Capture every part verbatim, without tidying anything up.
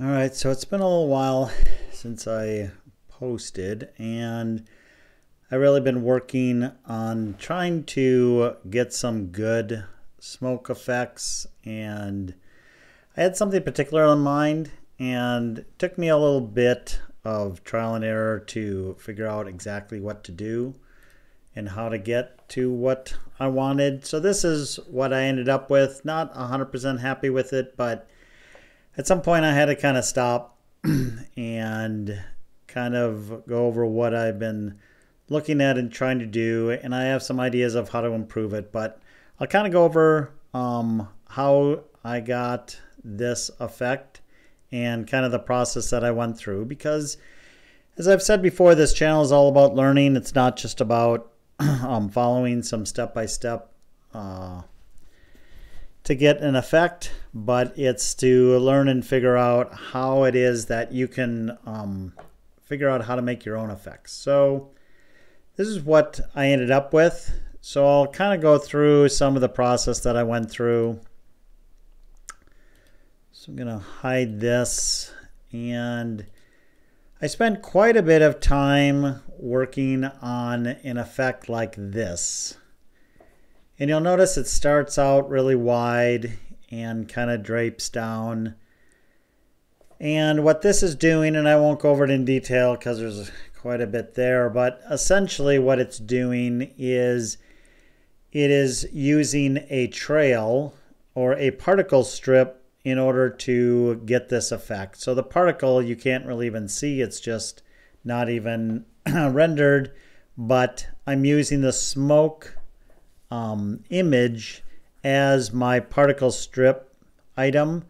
All right, so it's been a little while since I posted, and I've really been working on trying to get some good smoke effects, and I had something particular in mind, and it took me a little bit of trial and error to figure out exactly what to do and how to get to what I wanted. So this is what I ended up with. Not one hundred percent happy with it, but at some point I had to kind of stop and kind of go over what I've been looking at and trying to do, and I have some ideas of how to improve it, but I'll kind of go over um, how I got this effect and kind of the process that I went through, because as I've said before, this channel is all about learning. It's not just about um, following some step-by-step uh, to get an effect, but it's to learn and figure out how it is that you can um, figure out how to make your own effects. So this is what I ended up with. So I'll kind of go through some of the process that I went through. So I'm gonna hide this, and I spent quite a bit of time working on an effect like this. And you'll notice it starts out really wide and kind of drapes down. And what this is doing, and I won't go over it in detail because there's quite a bit there, but essentially what it's doing is it is using a trail or a particle strip in order to get this effect. So the particle you can't really even see, it's just not even rendered, but I'm using the smoke um, image as my particle strip item.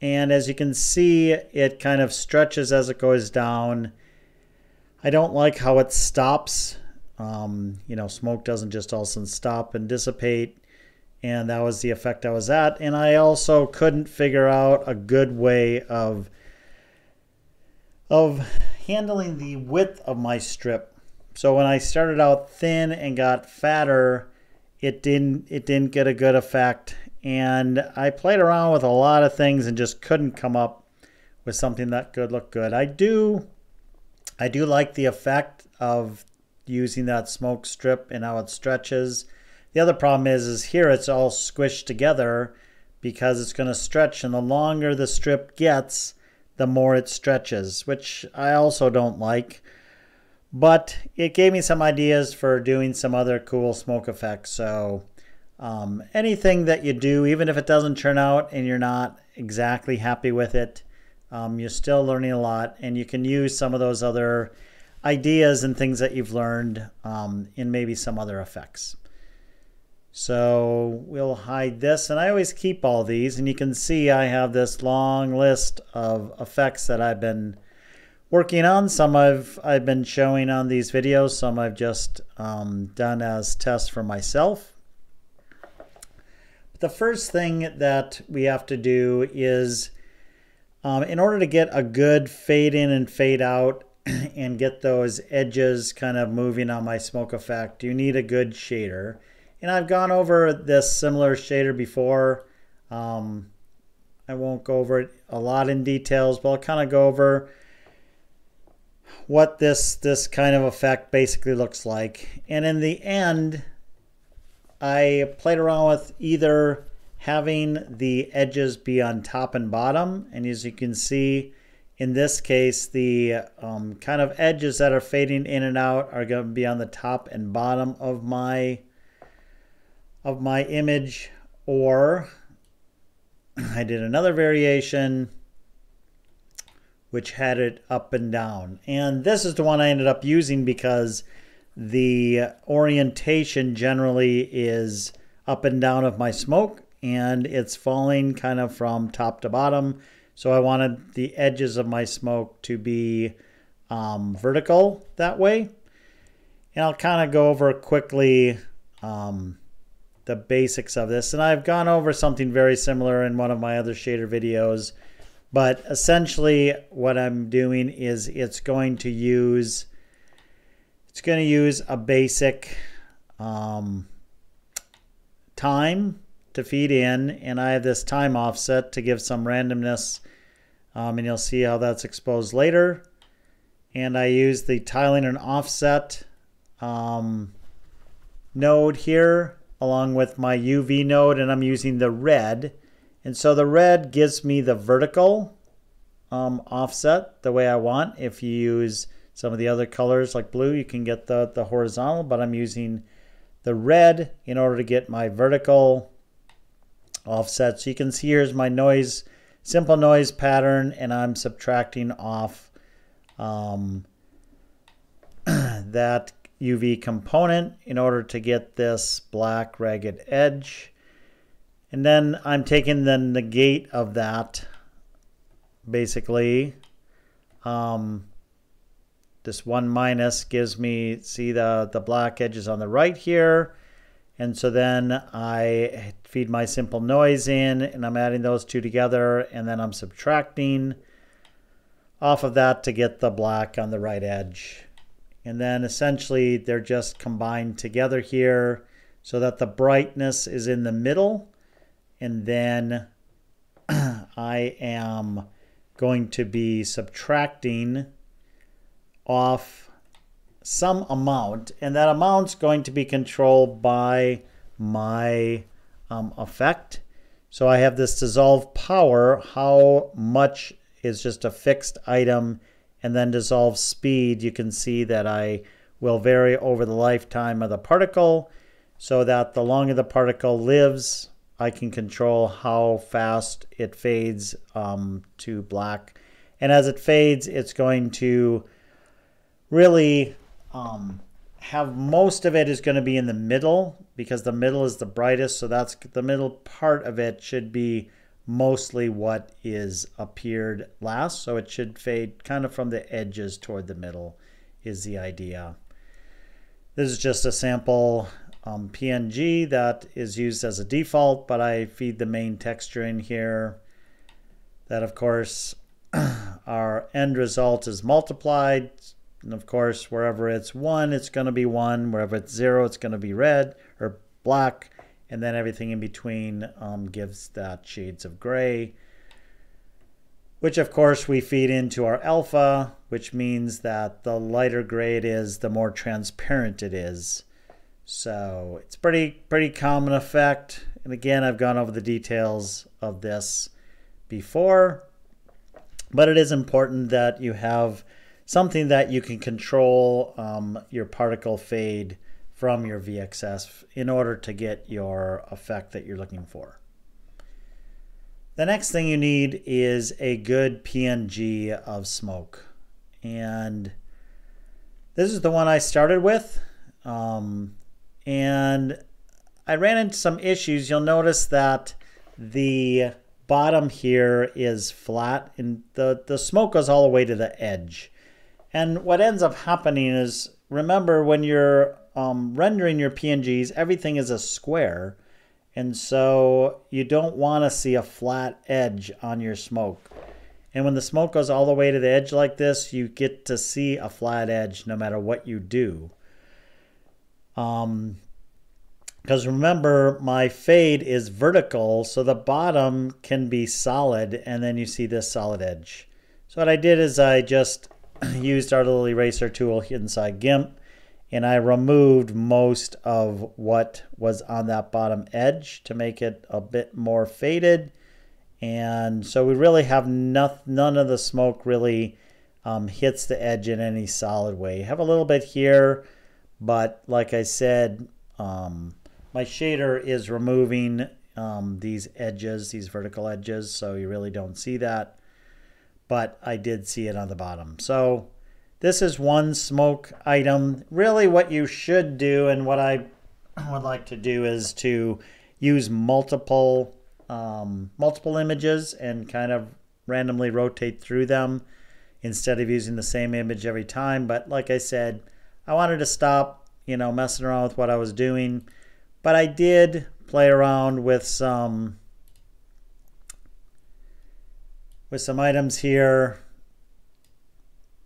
And as you can see, it kind of stretches as it goes down. I don't like how it stops. Um, you know, smoke doesn't just all of a sudden stop and dissipate. And that was the effect I was at. And I also couldn't figure out a good way of, of handling the width of my strip. So when I started out thin and got fatter, it didn't, it didn't get a good effect. And I played around with a lot of things and just couldn't come up with something that could look good. I do, I do like the effect of using that smoke strip and how it stretches. The other problem is, is here it's all squished together because it's going to stretch, and the longer the strip gets, the more it stretches, which I also don't like. But it gave me some ideas for doing some other cool smoke effects. So um, anything that you do, even if it doesn't turn out and you're not exactly happy with it, um, you're still learning a lot, and you can use some of those other ideas and things that you've learned um, in maybe some other effects. So we'll hide this, and I always keep all these, and you can see I have this long list of effects that I've been working on. Some I've, I've been showing on these videos, some I've just um, done as tests for myself. But the first thing that we have to do is, um, in order to get a good fade in and fade out and get those edges kind of moving on my smoke effect, you need a good shader. And I've gone over this similar shader before. Um, I won't go over it a lot in details, but I'll kind of go over what this, this kind of effect basically looks like. And in the end, I played around with either having the edges be on top and bottom. And as you can see, in this case, the um, kind of edges that are fading in and out are going to be on the top and bottom of my of my image, or I did another variation which had it up and down. And this is the one I ended up using because the orientation generally is up and down of my smoke, and it's falling kind of from top to bottom. So I wanted the edges of my smoke to be um, vertical that way. And I'll kind of go over quickly um, the basics of this, and I've gone over something very similar in one of my other shader videos, but essentially what I'm doing is it's going to use it's going to use a basic um, time to feed in, and I have this time offset to give some randomness um, and you'll see how that's exposed later. And I use the tiling and offset um, node here along with my U V node, and I'm using the red. And so the red gives me the vertical um, offset the way I want. If you use some of the other colors like blue, you can get the, the horizontal, but I'm using the red in order to get my vertical offset. So you can see here's my noise, simple noise pattern, and I'm subtracting off um, that U V component in order to get this black ragged edge. And then I'm taking the negate of that, basically. Um, this one minus gives me, see the, the black edges on the right here. And so then I feed my simple noise in, and I'm adding those two together, and then I'm subtracting off of that to get the black on the right edge. And then essentially they're just combined together here so that the brightness is in the middle. And then I am going to be subtracting off some amount, and that amount's going to be controlled by my um, effect. So I have this dissolve power, how much is just a fixed item, and then dissolve speed. You can see that I will vary over the lifetime of the particle, so that the longer the particle lives, I can control how fast it fades um, to black. And as it fades, it's going to really um, have most of it is going to be in the middle, because the middle is the brightest. So that's the middle part of it should be mostly what is appeared last. So it should fade kind of from the edges toward the middle is the idea. This is just a sample Um, P N G that is used as a default, but I feed the main texture in here. That, of course, our end result is multiplied, and of course wherever it's one it's going to be one, wherever it's zero it's going to be red or black, and then everything in between um, gives that shades of gray, which of course we feed into our alpha, which means that the lighter gray it is, the more transparent it is. So it's pretty pretty common effect, and again I've gone over the details of this before, but it is important that you have something that you can control um, your particle fade from your V X S in order to get your effect that you're looking for. The next thing you need is a good P N G of smoke, and this is the one I started with. Um, And I ran into some issues. You'll notice that the bottom here is flat and the, the smoke goes all the way to the edge. And what ends up happening is, remember when you're um, rendering your P N Gs, everything is a square. And so you don't want to see a flat edge on your smoke. And when the smoke goes all the way to the edge like this, you get to see a flat edge no matter what you do. Um, because remember my fade is vertical, so the bottom can be solid, and then you see this solid edge. So what I did is I just used our little eraser tool inside GIMP, and I removed most of what was on that bottom edge to make it a bit more faded. And so we really have no, none of the smoke really um, hits the edge in any solid way. You have a little bit here, but like I said, um, my shader is removing um, these edges, these vertical edges, so you really don't see that. But I did see it on the bottom. So this is one smoke item. Really what you should do, and what I would like to do, is to use multiple, um, multiple images and kind of randomly rotate through them instead of using the same image every time. But like I said, I wanted to stop, you know, messing around with what I was doing, but I did play around with some with some items here.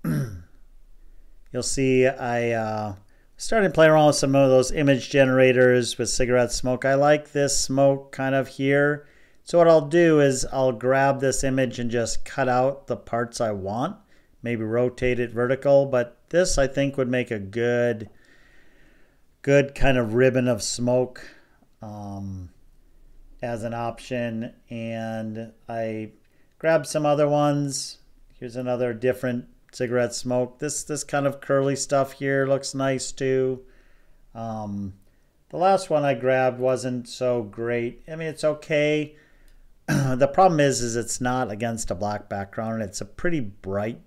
You'll see I uh, started to play around with some of those image generators with cigarette smoke. I like this smoke kind of here. So what I'll do is I'll grab this image and just cut out the parts I want, maybe rotate it vertical, but this I think would make a good, good kind of ribbon of smoke um, as an option. And I grabbed some other ones. Here's another different cigarette smoke. This, this kind of curly stuff here looks nice too. Um, the last one I grabbed wasn't so great. I mean, it's okay. The problem is, is it's not against a black background, and it's a pretty bright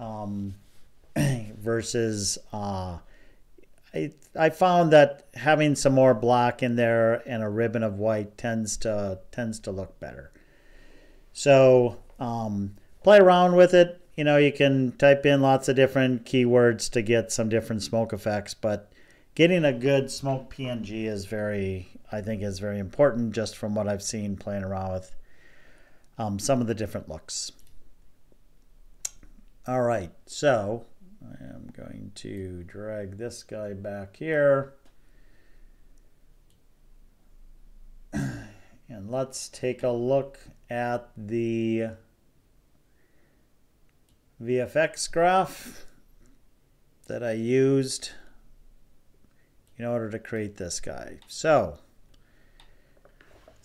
um, versus, uh, I, I found that having some more black in there and a ribbon of white tends to, tends to look better. So um, play around with it. You know, you can type in lots of different keywords to get some different smoke effects, but getting a good smoke P N G is very, I think is very important, just from what I've seen playing around with um, some of the different looks. All right, so I am going to drag this guy back here. And let's take a look at the V F X graph that I used in order to create this guy. So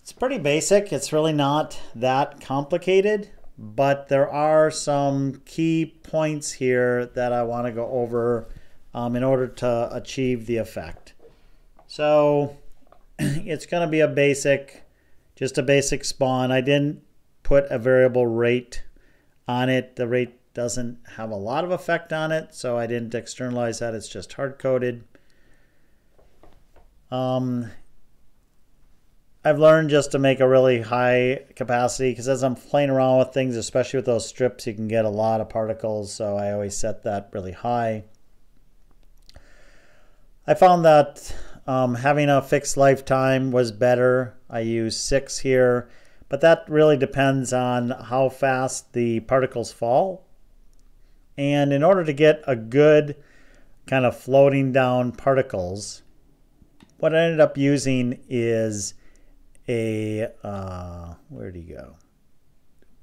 it's pretty basic. It's really not that complicated, but there are some key points here that I want to go over um, in order to achieve the effect. So it's going to be a basic, just a basic spawn. I didn't put a variable rate on it. The rate doesn't have a lot of effect on it, so I didn't externalize that. It's just hard-coded. Um, I've learned just to make a really high capacity, because as I'm playing around with things, especially with those strips, you can get a lot of particles, so I always set that really high. I found that um, having a fixed lifetime was better. I use six here, but that really depends on how fast the particles fall. And in order to get a good kind of floating down particles, what I ended up using is a, uh, where'd he go?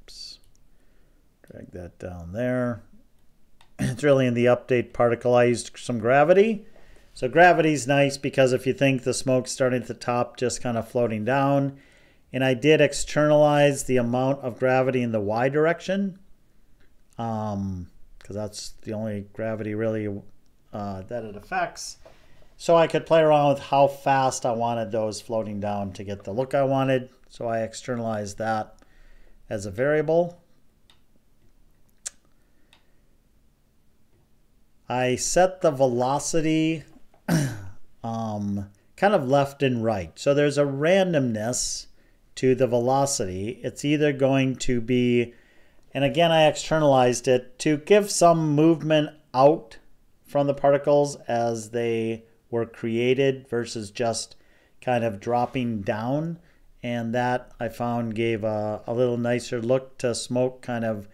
Oops. Drag that down there. It's really in the update particle. I used some gravity. So gravity's nice, because if you think the smoke's starting at the top, just kind of floating down. And I did externalize the amount of gravity in the Y direction, um, because that's the only gravity really uh, that it affects. So I could play around with how fast I wanted those floating down to get the look I wanted. So I externalized that as a variable. I set the velocity um, kind of left and right. So there's a randomness to the velocity. It's either going to be, and again, I externalized it to give some movement out from the particles as they were created versus just kind of dropping down. And that I found gave a, a little nicer look to smoke kind of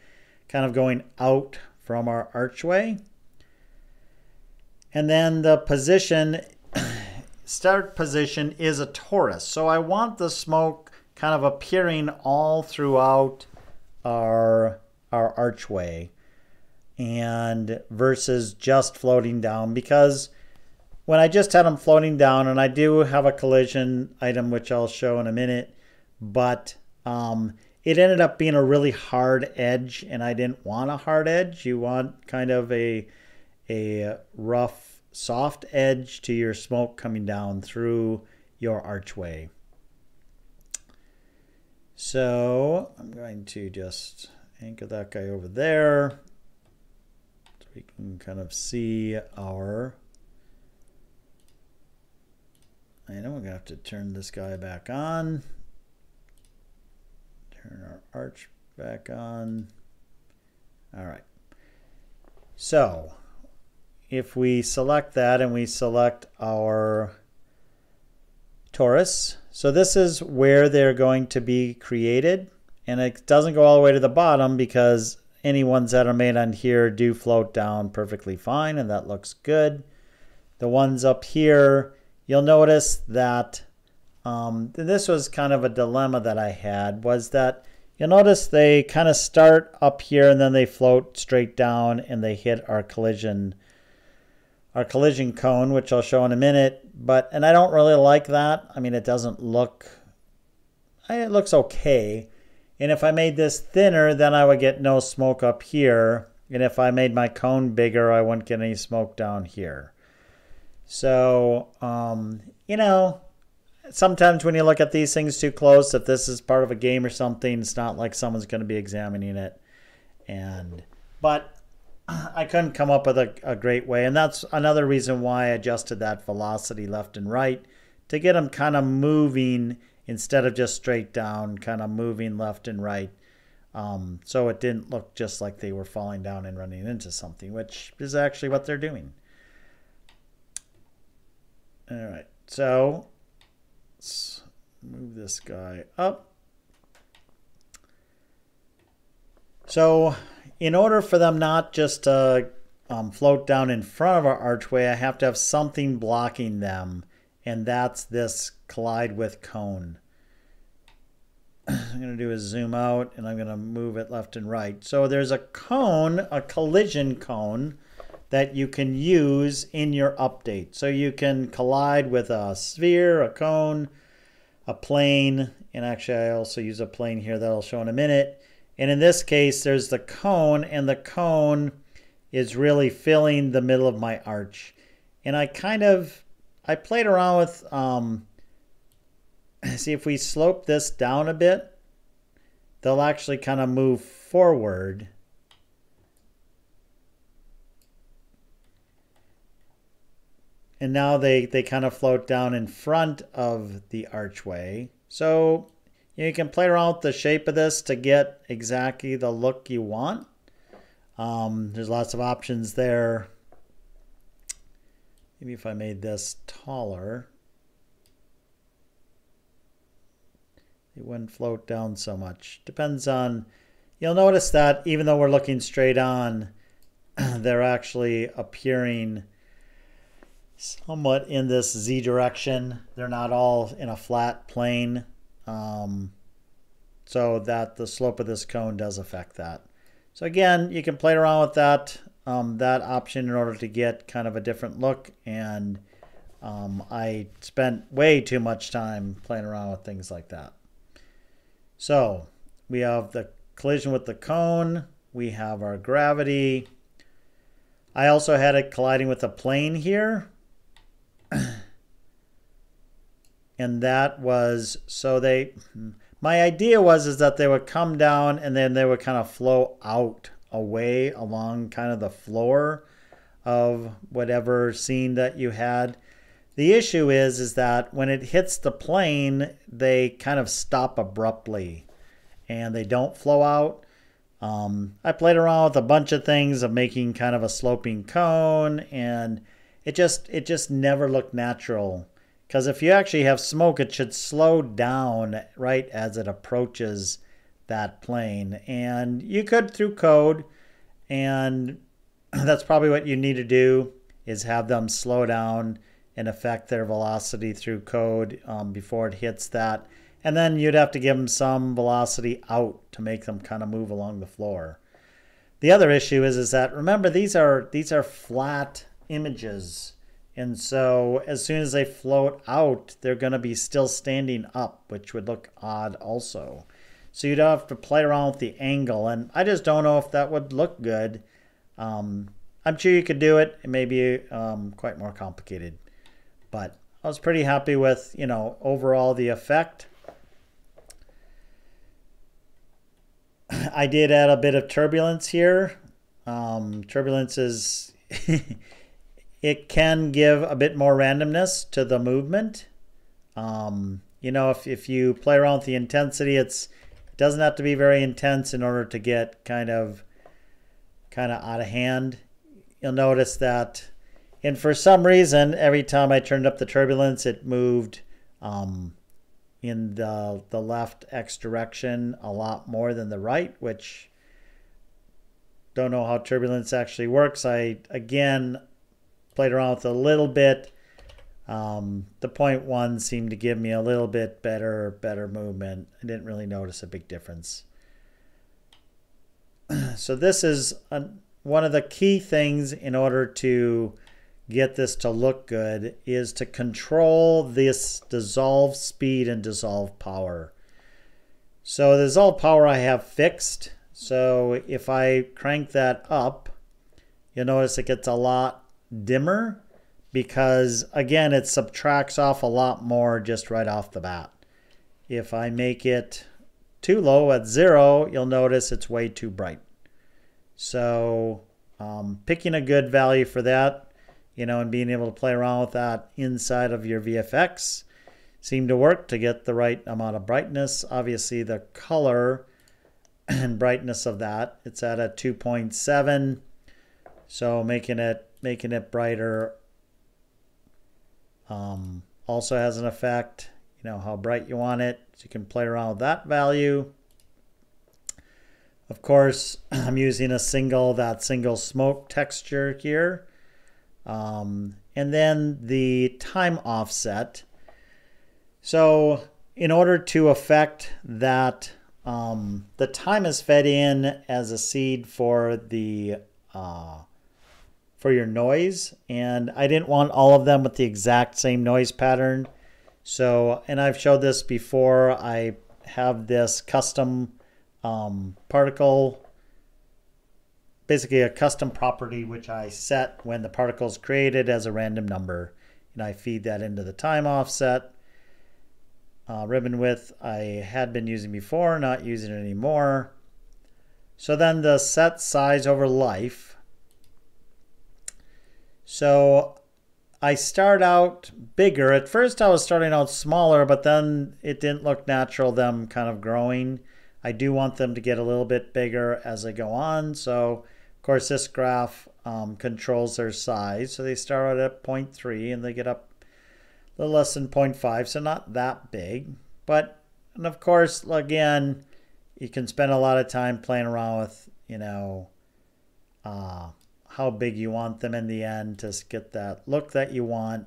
kind of going out from our archway. And then the position, start position is a torus. So I want the smoke kind of appearing all throughout our, our archway, and versus just floating down, because when I just had them floating down, and I do have a collision item, which I'll show in a minute, but um, it ended up being a really hard edge, and I didn't want a hard edge. You want kind of a, a rough, soft edge to your smoke coming down through your archway. So I'm going to just anchor that guy over there so we can kind of see our... I know we're going to have to turn this guy back on. Turn our arch back on. All right. So if we select that and we select our torus, so this is where they're going to be created. And it doesn't go all the way to the bottom, because any ones that are made on here do float down perfectly fine, and that looks good. The ones up here, you'll notice that Um, this was kind of a dilemma that I had, was that you'll notice they kind of start up here and then they float straight down and they hit our collision our collision cone, which I'll show in a minute. But and I don't really like that. I mean, it doesn't look, it looks okay. And if I made this thinner, then I would get no smoke up here. And if I made my cone bigger, I wouldn't get any smoke down here. So, um, you know, sometimes when you look at these things too close, if this is part of a game or something, it's not like someone's going to be examining it. And but I couldn't come up with a, a great way. And that's another reason why I adjusted that velocity left and right, to get them kind of moving instead of just straight down, kind of moving left and right. Um, so it didn't look just like they were falling down and running into something, which is actually what they're doing. All right, so let's move this guy up. So in order for them not just to um, float down in front of our archway, I have to have something blocking them, and that's this collide with cone. I'm going to do is zoom out, and I'm going to move it left and right. So there's a cone, a collision cone, that you can use in your update. So you can collide with a sphere, a cone, a plane, and actually I also use a plane here that I'll show in a minute. And in this case, there's the cone, and the cone is really filling the middle of my arch. And I kind of, I played around with, um, see if we slope this down a bit, they'll actually kind of move forward. And now they, they kind of float down in front of the archway. So you can play around with the shape of this to get exactly the look you want. Um, there's lots of options there. Maybe if I made this taller, it wouldn't float down so much. Depends on, you'll notice that even though we're looking straight on, they're actually appearing somewhat in this Z direction. They're not all in a flat plane. Um, so that the slope of this cone does affect that. So again, you can play around with that, um, that option in order to get kind of a different look. And um, I spent way too much time playing around with things like that. So we have the collision with the cone. We have our gravity. I also had it colliding with a plane here. And that was, so they, my idea was is that they would come down and then they would kind of flow out away along kind of the floor of whatever scene that you had. The issue is, is that when it hits the plane, they kind of stop abruptly and they don't flow out. Um, I played around with a bunch of things of making kind of a sloping cone, and it just, it just never looked natural. Because if you actually have smoke, it should slow down right as it approaches that plane. And you could through code, and that's probably what you need to do, is have them slow down and affect their velocity through code um, before it hits that. And then you'd have to give them some velocity out to make them kind of move along the floor. The other issue is, is that, remember, these are, these are flat images. And so as soon as they float out, they're going to be still standing up, which would look odd also. So you'd have to play around with the angle. And I just don't know if that would look good. Um, I'm sure you could do it. It may be um, quite more complicated. But I was pretty happy with, you know, overall the effect. I did add a bit of turbulence here. Um, turbulence is... It can give a bit more randomness to the movement. Um, you know, if, if you play around with the intensity, it's, it doesn't have to be very intense in order to get kind of, kind of out of hand. You'll notice that, and for some reason, every time I turned up the turbulence, it moved um, in the, the left X direction a lot more than the right, which, don't know how turbulence actually works. I, again, played around with a little bit. Um, the point one seemed to give me a little bit better, better movement. I didn't really notice a big difference. So this is a, one of the key things in order to get this to look good is to control this dissolve speed and dissolve power. So the dissolve power I have fixed. So if I crank that up, you'll notice it gets a lot dimmer because, again, it subtracts off a lot more just right off the bat. If I make it too low at zero, you'll notice it's way too bright. So um, picking a good value for that, you know, and being able to play around with that inside of your V F X seemed to work to get the right amount of brightness. Obviously, the color and brightness of that, it's at a two point seven, so making it making it brighter um, also has an effect. You know how bright you want it, so you can play around with that value. Of course, I'm using a single that single smoke texture here. Um, and then the time offset. So in order to affect that, um, the time is fed in as a seed for the uh, for your noise, and I didn't want all of them with the exact same noise pattern. So, and I've showed this before, I have this custom um, particle, basically a custom property which I set when the particle is created as a random number, and I feed that into the time offset. Uh, ribbon width I had been using before, not using it anymore. So then the set size over life. So I start out bigger. At first I was starting out smaller, but then it didn't look natural, them kind of growing. I do want them to get a little bit bigger as I go on. So of course this graph um, controls their size. So they start out at zero point three and they get up a little less than zero point five, so not that big. But, and of course, again, you can spend a lot of time playing around with, you know, uh, how big you want them in the end to get that look that you want.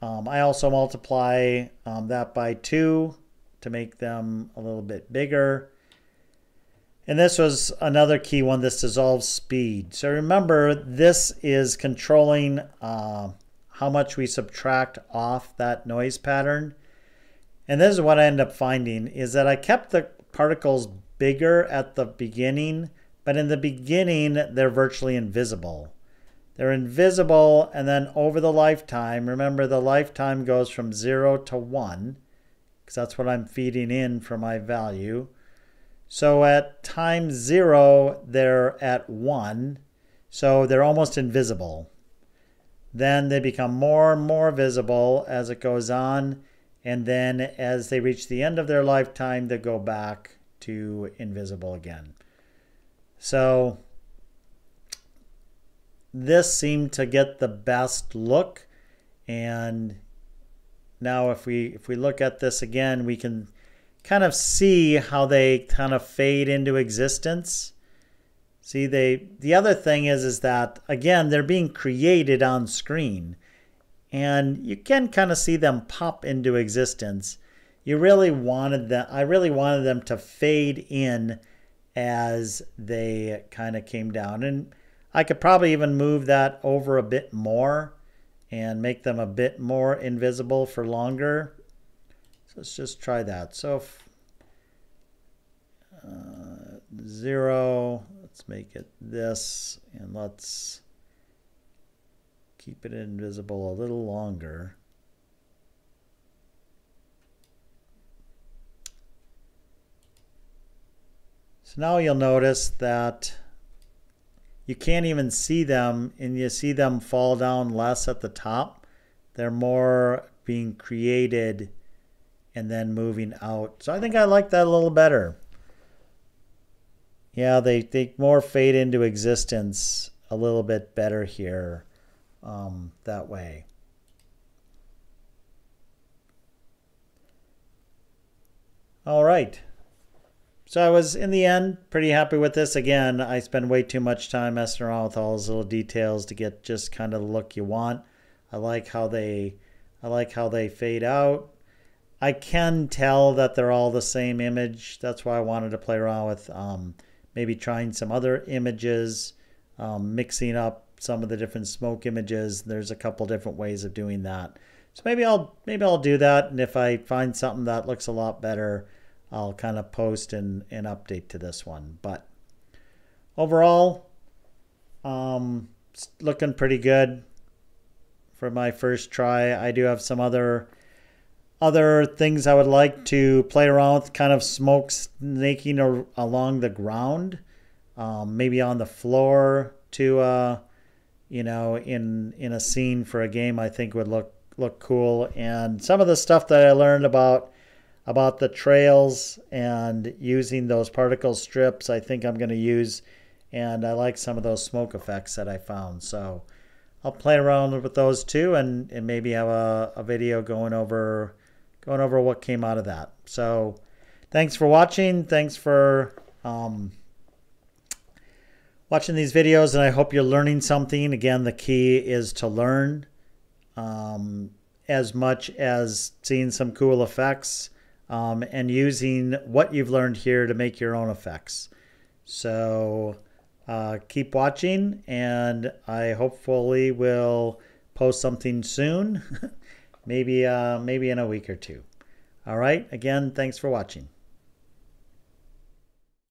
Um, I also multiply um, that by two to make them a little bit bigger. And this was another key one, this dissolve speed. So remember, this is controlling uh, how much we subtract off that noise pattern. And this is what I end up finding, is that I kept the particles bigger at the beginning, but in the beginning, they're virtually invisible. They're invisible, and then over the lifetime, remember the lifetime goes from zero to one, because that's what I'm feeding in for my value. So at time zero, they're at one, so they're almost invisible. Then they become more and more visible as it goes on, and then as they reach the end of their lifetime, they go back to invisible again. So this seemed to get the best look, and now if we if we look at this again, we can kind of see how they kind of fade into existence. See, they the other thing is is that, again, they're being created on screen, and you can kind of see them pop into existence. You really wanted them I really wanted them to fade in as they kind of came down, and I could probably even move that over a bit more and make them a bit more invisible for longer. So let's just try that. So if, uh, zero, let's make it this, and let's keep it invisible a little longer. So now you'll notice that you can't even see them, and you see them fall down less at the top. They're more being created and then moving out. So I think I like that a little better. Yeah, they, they more fade into existence a little bit better here um, that way. All right. So I was, in the end, pretty happy with this. Again, I spend way too much time messing around with all those little details to get just kind of the look you want. I like how they I like how they fade out. I can tell that they're all the same image. That's why I wanted to play around with um, maybe trying some other images, um, mixing up some of the different smoke images. There's a couple different ways of doing that. So maybe I'll maybe I'll do that, and if I find something that looks a lot better, I'll kind of post and, and update to this one. But overall, um, it's looking pretty good for my first try. I do have some other other things I would like to play around with, kind of smoke snaking or along the ground, um, maybe on the floor to uh, you know, in in a scene for a game. I think would look look cool. And some of the stuff that I learned about about the trails and using those particle strips, I think I'm going to use, and I like some of those smoke effects that I found. So I'll play around with those too, and, and maybe have a, a video going over going over what came out of that. So thanks for watching. Thanks for um, watching these videos, and I hope you're learning something. Again, the key is to learn um, as much as seeing some cool effects. Um, and using what you've learned here to make your own effects. So uh, keep watching, and I hopefully will post something soon, maybe, uh, maybe in a week or two. All right, again, thanks for watching.